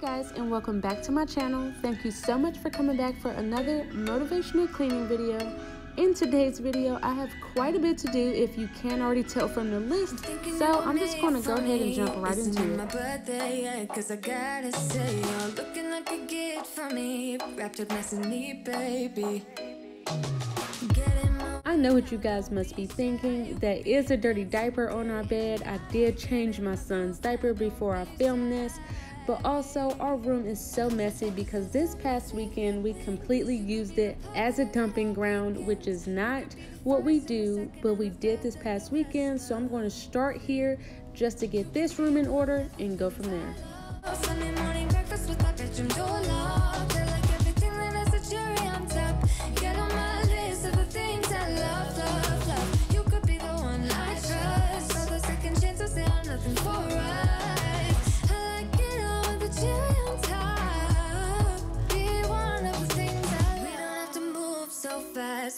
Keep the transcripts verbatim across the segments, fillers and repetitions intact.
Hey guys, and welcome back to my channel. Thank you so much for coming back for another motivational cleaning video. In today's video, I have quite a bit to do, if you can already tell from the list, so I'm just going to go ahead and jump right into it. Cause I gotta say, you're looking like a gift for me, wrapped up nice and neat, baby. I know what you guys must be thinking. There is a dirty diaper on our bed. I did change my son's diaper before I filmed this, but also our room is so messy because this past weekend we completely used it as a dumping ground, which is not what we do, but we did this past weekend. So I'm going to start here just to get this room in order and go from there.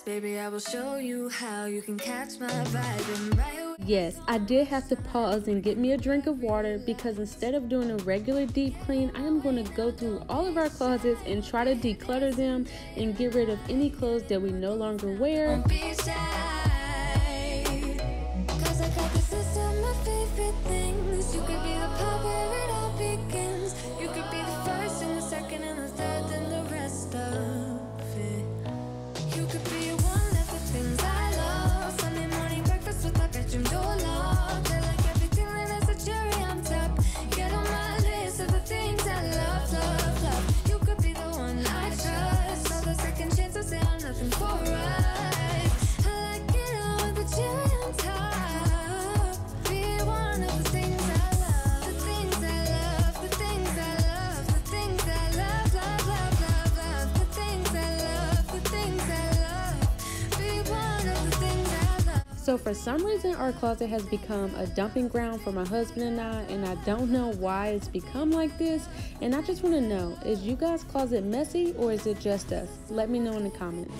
Baby, I will show you how you can catch my vibe. Right. Yes, I did have to pause and get me a drink of water because instead of doing a regular deep clean, I am going to go through all of our closets and try to declutter them and get rid of any clothes that we no longer wear. So for some reason, our closet has become a dumping ground for my husband and I, and I don't know why it's become like this. And I just want to know, is you guys' closet messy or is it just us? Let me know in the comments.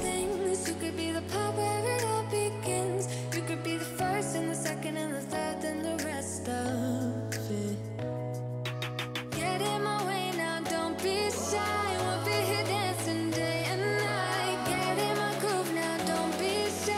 You could be the part where it all begins. You could be the first and the second and the third and the rest of it. Get in my way now, don't be shy. We'll be here dancing day and night. Get in my groove now, don't be shy.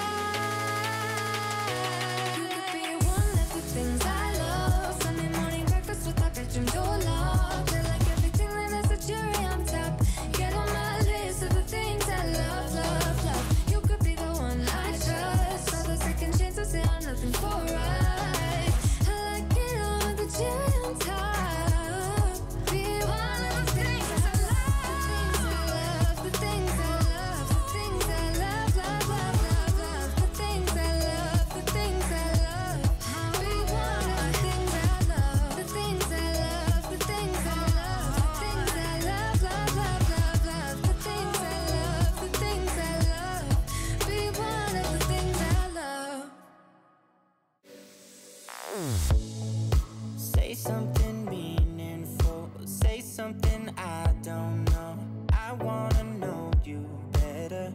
Something meaningful, say something I don't know. I wanna know you better.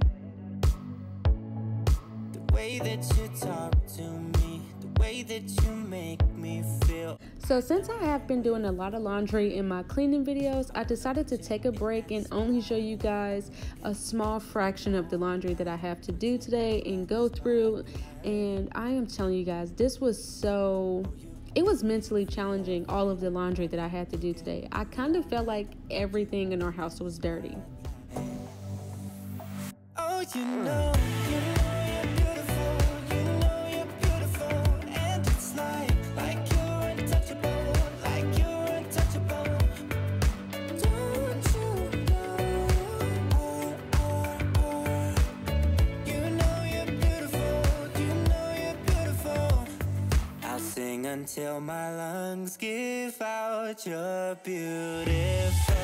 The way that you talk to me, the way that you make me feel. So since I have been doing a lot of laundry in my cleaning videos, I decided to take a break and only show you guys a small fraction of the laundry that I have to do today and go through. And I am telling you guys, this was so... It was mentally challenging, all of the laundry that I had to do today. I kind of felt like everything in our house was dirty. Oh, you know, you know you're beautiful, you know you're beautiful, and it's like, like you're untouchable, like you're untouchable. Don't you know, oh, oh, oh. You know you're beautiful, you know you're beautiful. I'll sing until my lungs give out your beautiful.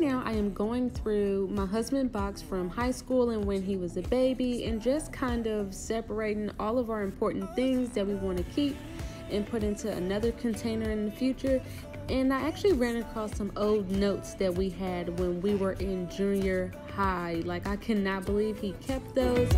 right now I am going through my husband box from high school and when he was a baby, and just kind of separating all of our important things that we want to keep and put into another container in the future. And I actually ran across some old notes that we had when we were in junior high. Like, I cannot believe he kept those.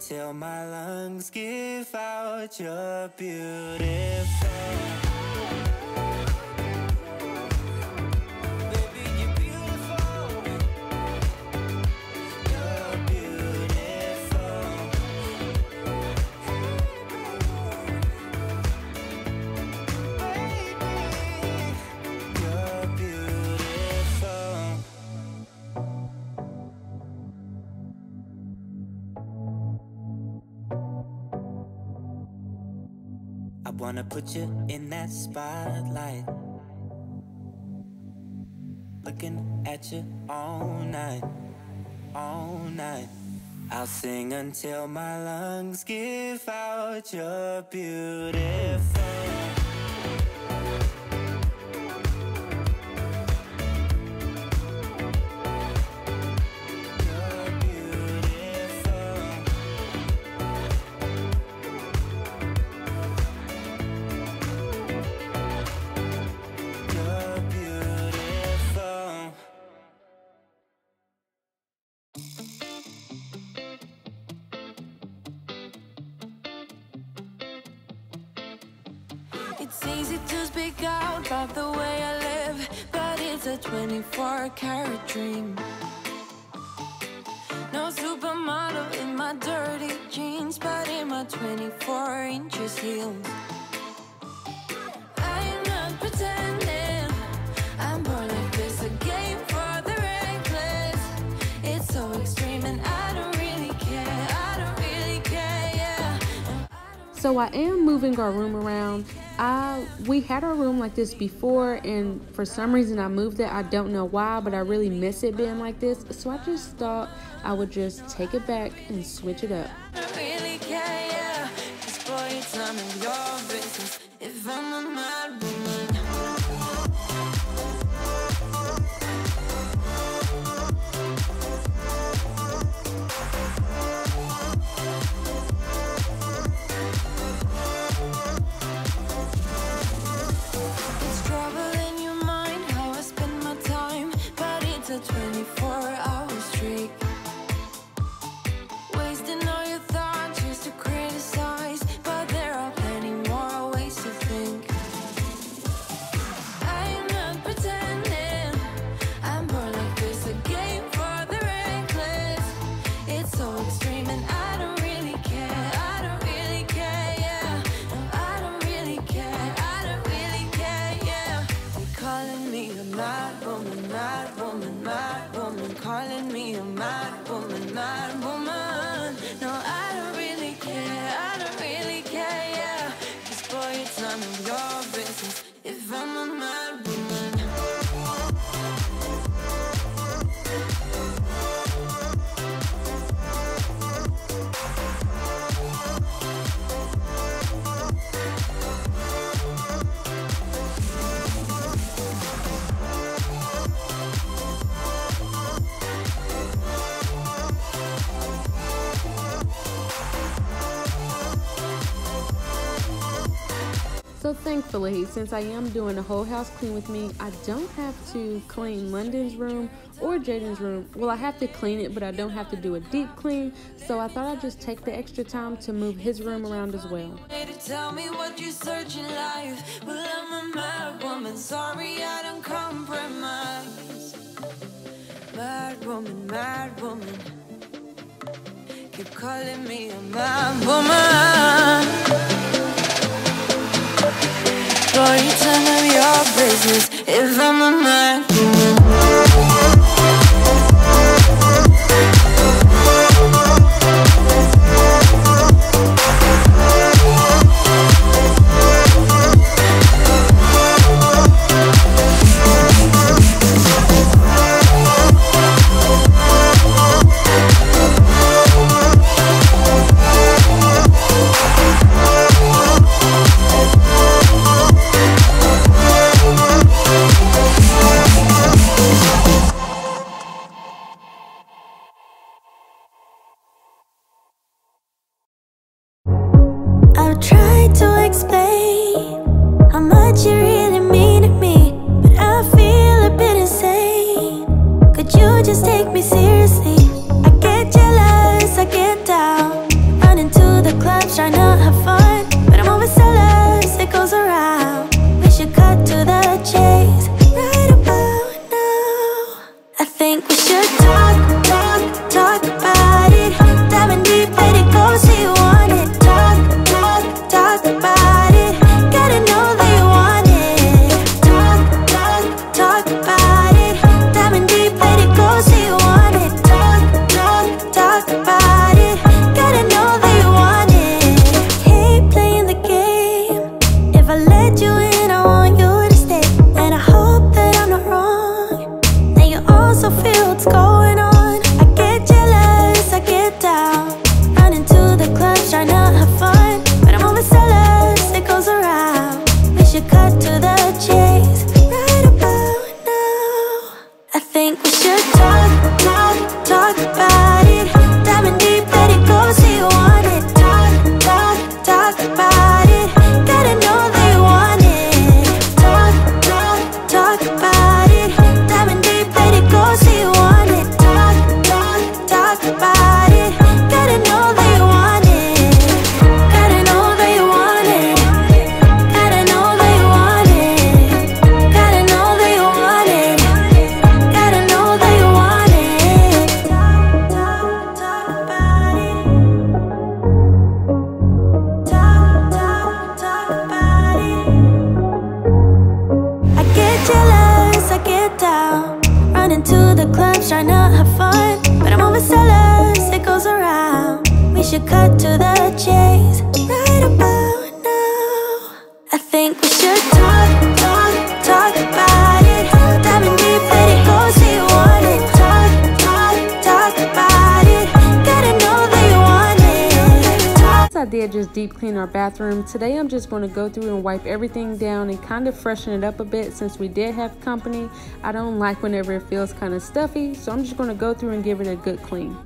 Till my lungs give out your beautiful. I wanna put you in that spotlight, looking at you all night, all night. I'll sing until my lungs give out your beautiful. It's easy to speak out about the way I live, but it's a twenty-four karat dream. No supermodel in my dirty jeans, but in my twenty-four inches heels. I'm not pretending, I'm born like this, a game for the reckless. It's so extreme and I don't really care, I don't really care, yeah. So I am moving our room around. I, we had our room like this before, and for some reason I moved it. I don't know why, but I really miss it being like this. So I just thought I would just take it back and switch it up. I really care, yeah. It's for your time and your business. If I'm a mad woman. So thankfully, since I am doing the whole house clean with me, I don't have to clean London's room or Jaden's room. Well, I have to clean it, but I don't have to do a deep clean. So I thought I'd just take the extra time to move his room around as well. Tell me what you search in life. Well, I'm a mad woman. Sorry, I don't compromise. Mad woman, mad woman. Keep calling me a mad woman. Boy, you tell me your business if I'm a man. hard to explain how much you really mean to me, but I feel a bit insane. Could you just take me seriously? I get jealous, I get down, run into the clubs trying to have fun, but I'm always so lost, it goes around. We should cut to the chase right about now. I think we should talk, talk, talk about it. Diving deep, let it go, see you want it. I just deep clean our bathroom. Today I'm just going to go through and wipe everything down and kind of freshen it up a bit since we did have company. I don't like whenever it feels kind of stuffy, so I'm just going to go through and give it a good clean.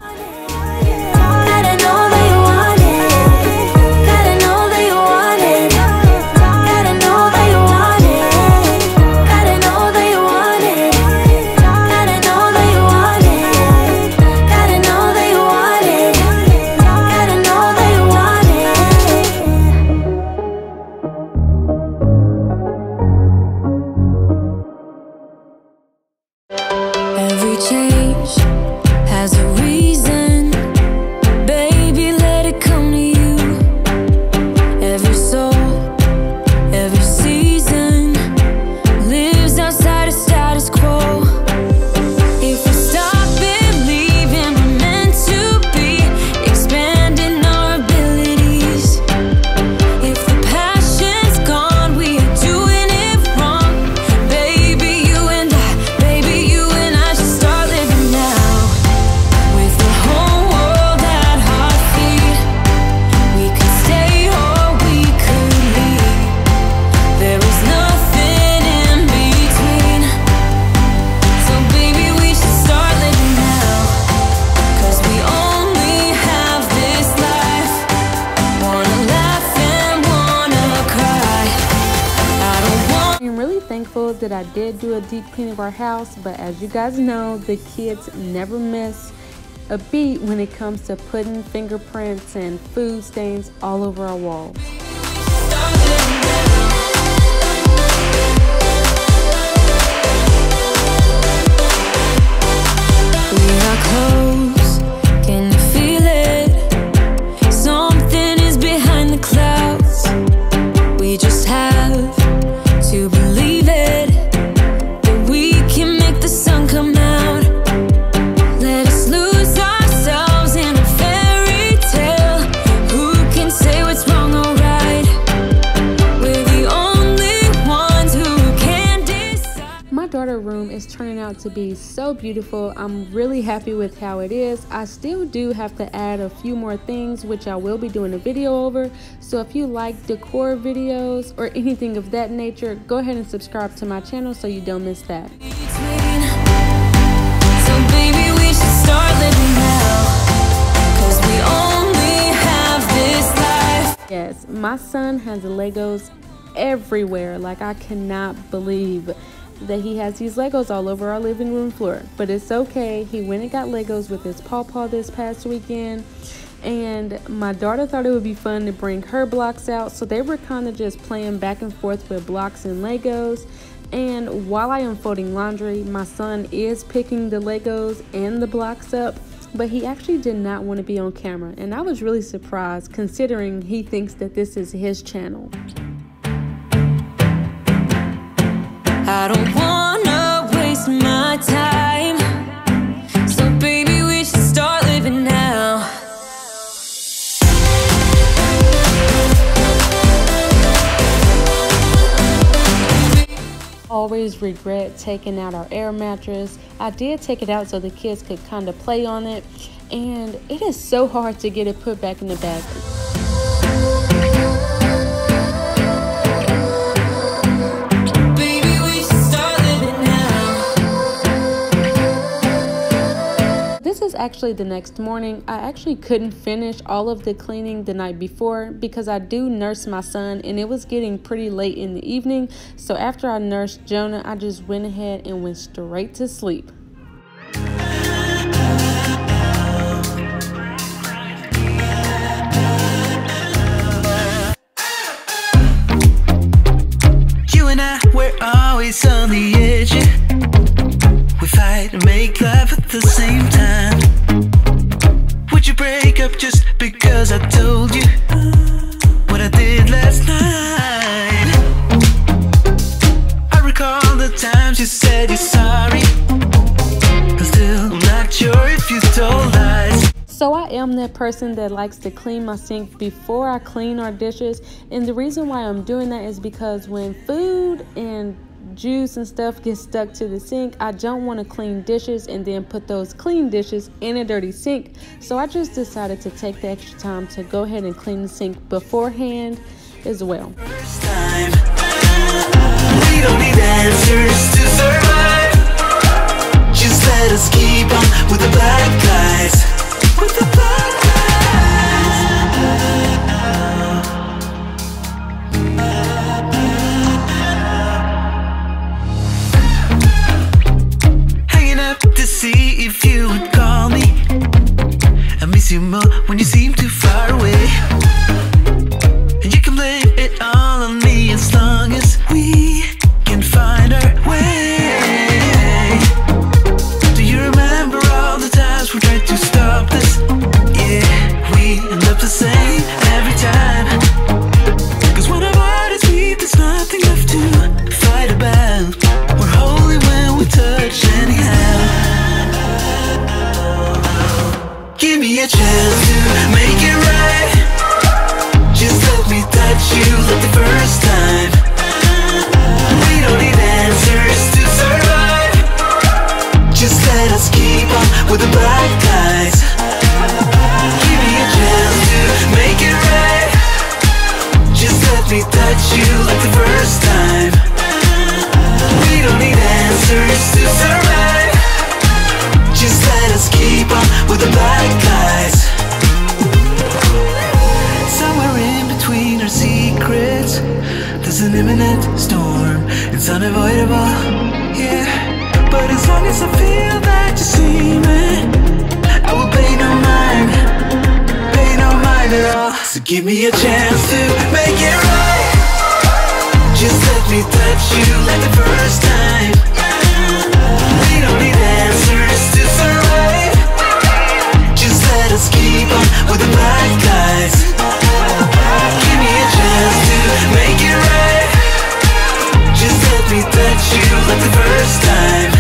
That I did do a deep clean of our house, but as you guys know, the kids never miss a beat when it comes to putting fingerprints and food stains all over our walls. We are close, can you feel it? Something is behind the clouds. We just have to believe it, that we can make the sun come out. Let us lose ourselves in a fairy tale. Who can say what's wrong or right? We're the only ones who can decide. My daughter's room is turning out to be so beautiful. I'm really happy with how it is. I still do have to add a few more things, which I will be doing a video over. So if you like decor videos or anything of that nature, go ahead and subscribe to my channel so you don't miss that. So baby, we should start living now, 'cause we only have this life. Yes, my son has Legos everywhere. Like, I cannot believe that he has these Legos all over our living room floor. But it's okay. He went and got Legos with his pawpaw this past weekend. And my daughter thought it would be fun to bring her blocks out. So they were kind of just playing back and forth with blocks and Legos. And while I am folding laundry, my son is picking the Legos and the blocks up. But he actually did not want to be on camera. And I was really surprised, considering he thinks that this is his channel. I don't want to waste my time. So baby, we should start living now. Always regret taking out our air mattress. I did take it out so the kids could kind of play on it, and it is so hard to get it put back in the bag. Baby, we should start living now. This is actually the next morning. I actually couldn't finish all of the cleaning the night before because I do nurse my son, and it was getting pretty late in the evening. So after I nursed Jonah, I just went ahead and went straight to sleep. You and I, we're always on the edge. We fight and make love at the same time. Would you break up just because I told you what I did last night? I recall the times you said you're sorry. I'm still not sure if you told lies. So I am that person that likes to clean my sink before I clean our dishes. And the reason why I'm doing that is because when food and juice and stuff gets stuck to the sink, I don't want to clean dishes and then put those clean dishes in a dirty sink. So I just decided to take the extra time to go ahead and clean the sink beforehand as well. First time, we don't need answers to survive. Just let us keep on with the black lies. With the hanging up to see if you would call me. I miss you more when you seem too far away. And you can blame it all on me as long as we can find our way. Do you remember all the times we tried to stop this? The same every time, cause when our heart is deep, there's nothing left to fight about. We're holy when we touch anyhow. Give me a chance to make it right. Just let me touch you like the first time. We don't need answers to survive. Just let us keep on with the black eyes. Touch you like the first time. We don't need answers to survive. Just let us keep on with the black eyes. Somewhere in between our secrets, there's an imminent storm. It's unavoidable, yeah. But as long as I feel that you see me, I will pay no mind, pay no mind at all. So give me a chance to make it right. Just let me touch you like the first time. We don't need answers to survive. Just let us keep on with the black eyes. Give me a chance to make it right. Just let me touch you like the first time.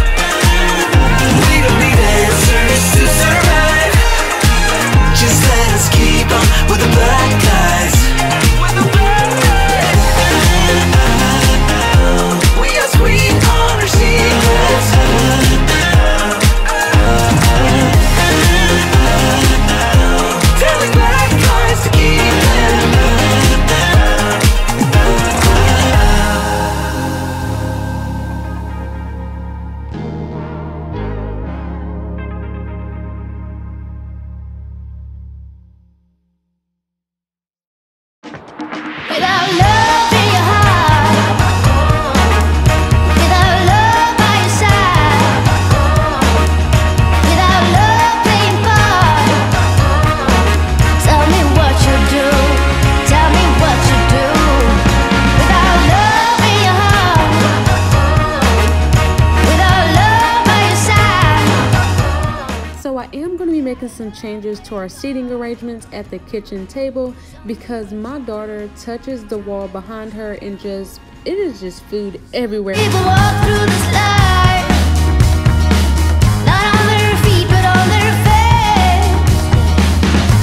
We don't need answers to survive. Just let us keep on with the black eyes. With the black eyes. making some changes to our seating arrangements at the kitchen table because my daughter touches the wall behind her and just, it is just food everywhere. People walk through the sky, not on their feet but on their face,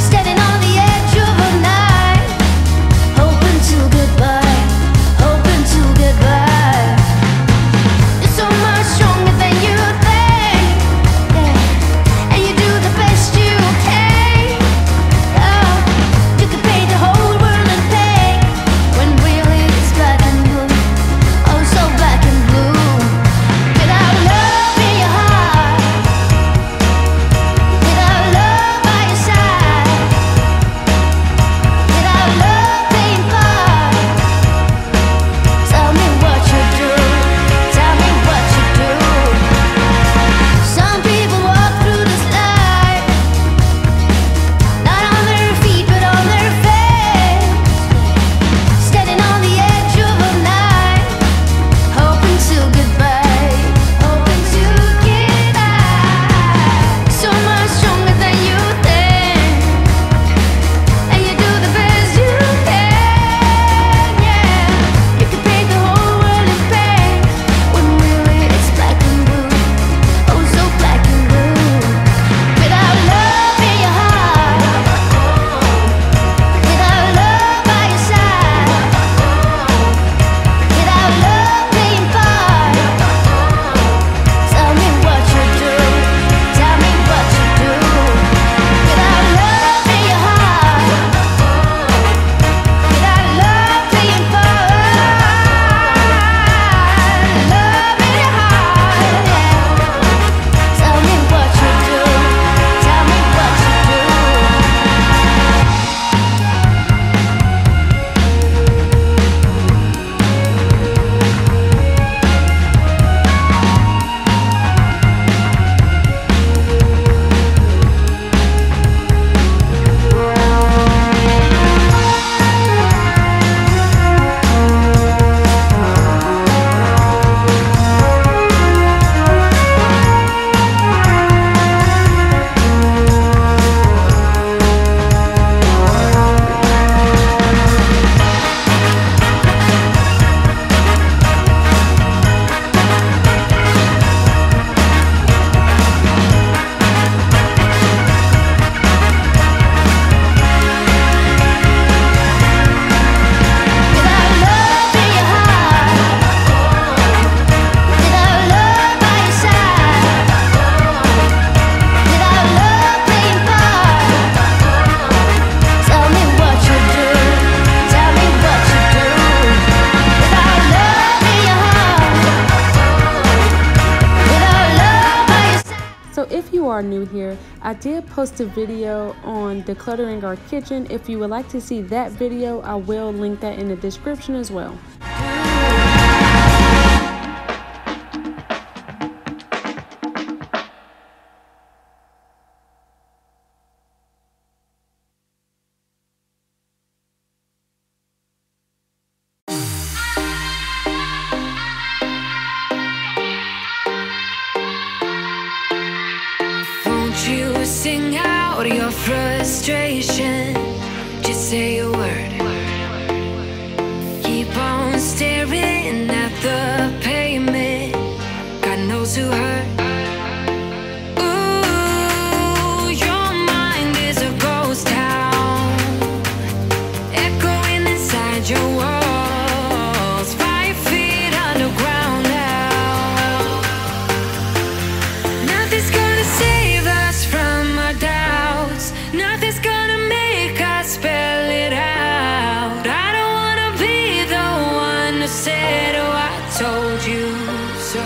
standing on the edge of a night, hoping till goodbye, hoping till goodbye. It's so much stronger than you think, yeah. And you do the best you can. Oh, you can paint the whole world in pink when really it's black and blue, oh so black and blue. Without love in your heart, without love by your side, without love being part, tell me what you do, tell me what you do. Some people walk through this life, not on their feet but on their face, standing on the edge of a night, hoping till goodbye, hoping till goodbye. So much stronger than you think, and you do the best you can, yeah. You can paint the whole world in pink when really it's black and blue, oh so black and blue. Without love in your heart, without love by your side, without love being part, tell me what you do, tell me what you do. Without love in your heart, without love being part, love in your heart, yeah. Tell me what you do, tell me what you do. Without love in your heart, without love by your side, without love being part, tell me what you do, tell me what you do. Without love in your heart, without love by your side. So if you are new here, I did post a video on decluttering our kitchen. If you would like to see that video, I will link that in the description as well. Won't you sing out your frustration? Just say a word. Keep on staring at the pavement. God knows who hurt. Ooh, your mind is a ghost town, echoing inside your walls, five feet underground now. Nothing's gonna save us from our doubts. Nothing's gonna make us spell it out. I don't wanna be the one who said, oh, I told you so.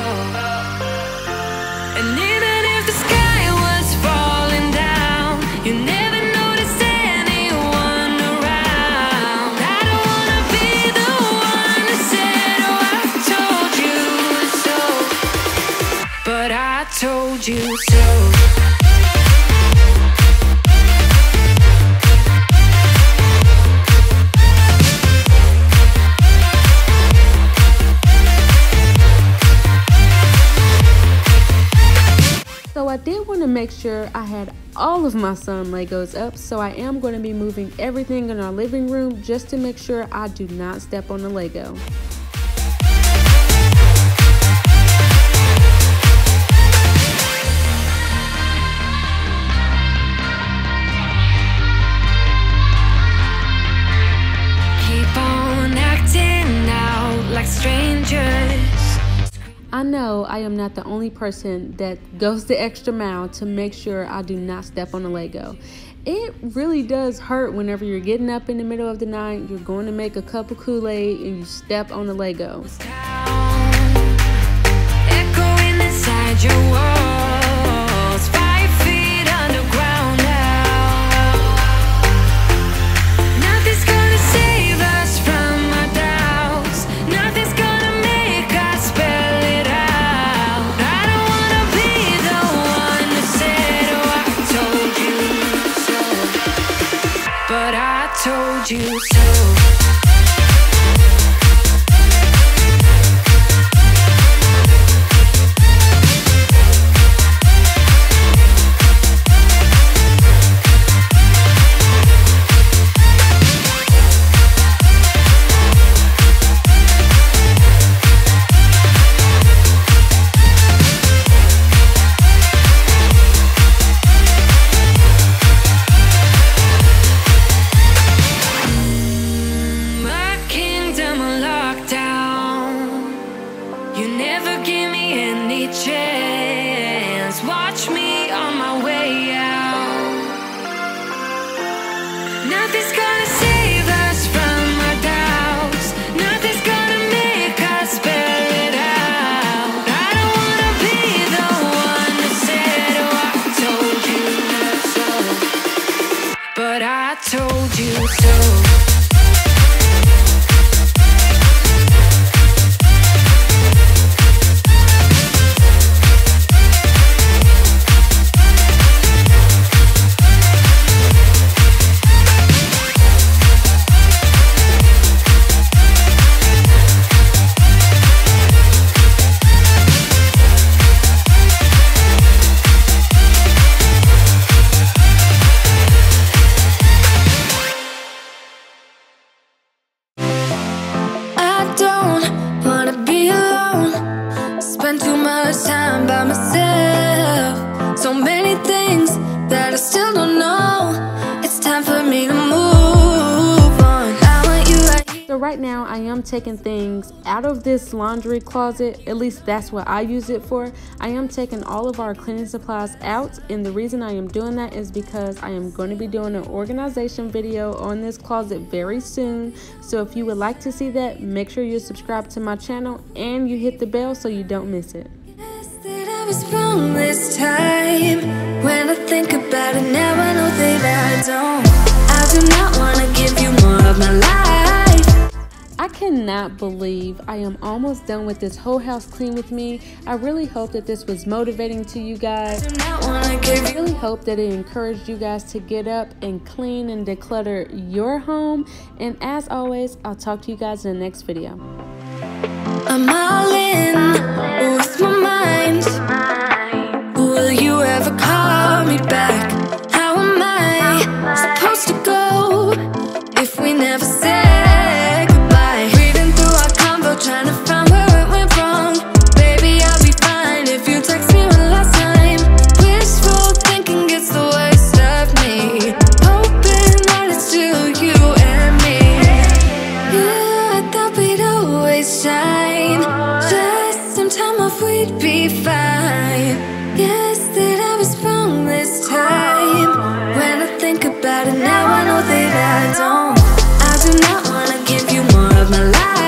And even if the sky was falling down, you never noticed anyone around. I don't wanna be the one who said, oh, I told you so. But I told you so. make sure I had all of my sun Legos up, so I am going to be moving everything in our living room just to make sure I do not step on a Lego. I know I am not the only person that goes the extra mile to make sure I do not step on a Lego. It really does hurt whenever you're getting up in the middle of the night, you're going to make a cup of Kool-Aid and you step on a Lego. Told you so. Right now I am taking things out of this laundry closet, at least that's what I use it for. I am taking all of our cleaning supplies out, and the reason I am doing that is because I am going to be doing an organization video on this closet very soon. So if you would like to see that, make sure you subscribe to my channel and you hit the bell so you don't miss it. I was wrong this time. When I think about it now, I know that I don't. I do not want to give you more of my life. I cannot believe I am almost done with this whole house clean with me. I really hope that this was motivating to you guys. I really hope that it encouraged you guys to get up and clean and declutter your home. And as always, I'll talk to you guys in the next video. I'm all in with my mind. Will you ever call me back? How am I supposed to go if we never said? Now I know that I don't. I do not want to give you more of my life.